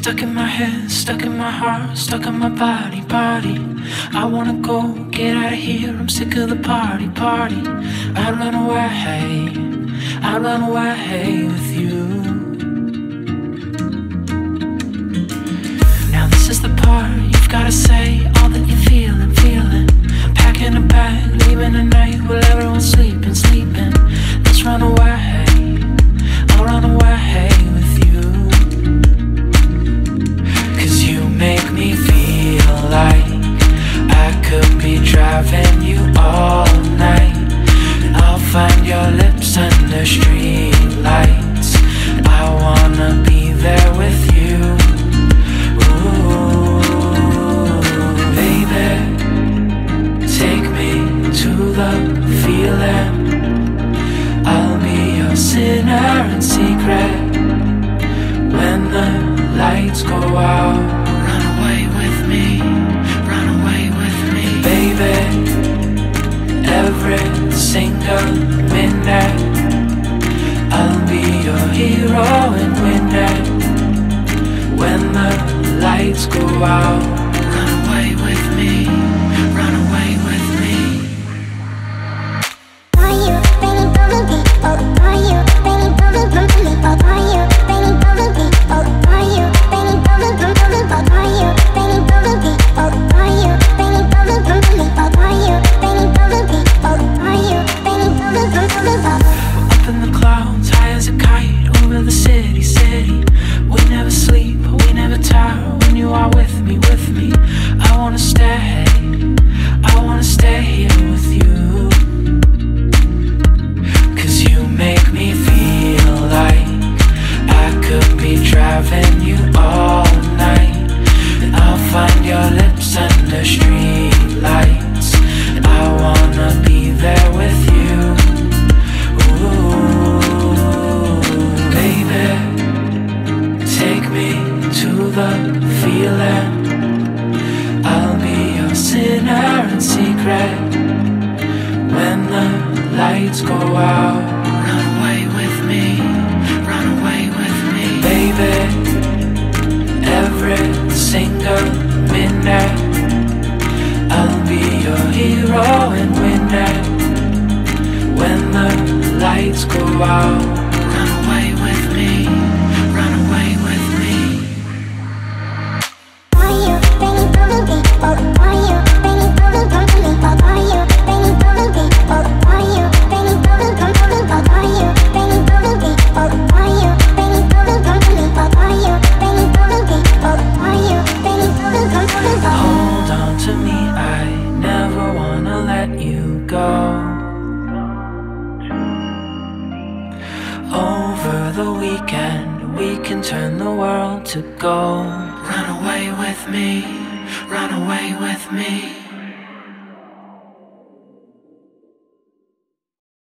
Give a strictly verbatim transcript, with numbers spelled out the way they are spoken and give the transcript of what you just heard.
Stuck in my head, stuck in my heart, stuck in my body, body. I wanna go, get out of here, I'm sick of the party, party. I'd run away, I'd run away with you. Now this is the part, you've gotta say all that you're feeling, feeling. Packing a bag, leaving at night while everyone's sleeping, sleeping. Let's run away, I'll run away with you. Make me feel like I could be driving you all night, and I'll find your lips under street lights. I wanna be there with you. Ooh, baby, take me to the feeling. I'll be your sinner in secret when the lights go out. Every single midnight, I'll be your hero and winner. When the lights go out, run away with me, run away with me. Are you ready for me? Oh, are you ready for me? Oh, are you ready for me? Oh, are you ready for me? Oh, are you ready for me? Oh, are you ready for me? Oh, are you? We're up in the clouds, high as a kite, over the city, city. We never sleep, we never tire, when you are with me, with me. I wanna stay, I wanna stay here with you. Cause you make me feel like I could be driving you all night, and I'll find your lips under street lights. I wanna be there with you. Ooh, baby, take me to the feeling. I'll be your sinner in secret when the lights go out. Run away with me, run away with me. Baby, every single midnight, I'll be your hero and winner. When the lights go out, run away with me, run away with me. Are you ready for me? Oh, are you ready for me? Oh, are you ready for me? Oh, are you ready for me? Oh, are you ready for me? Oh, are you ready for me? Oh, are you ready for me? Oh, are you ready for me? Hold on to me, I never wanna let you go. Over the weekend, we can turn the world to gold. Run away with me, run away with me.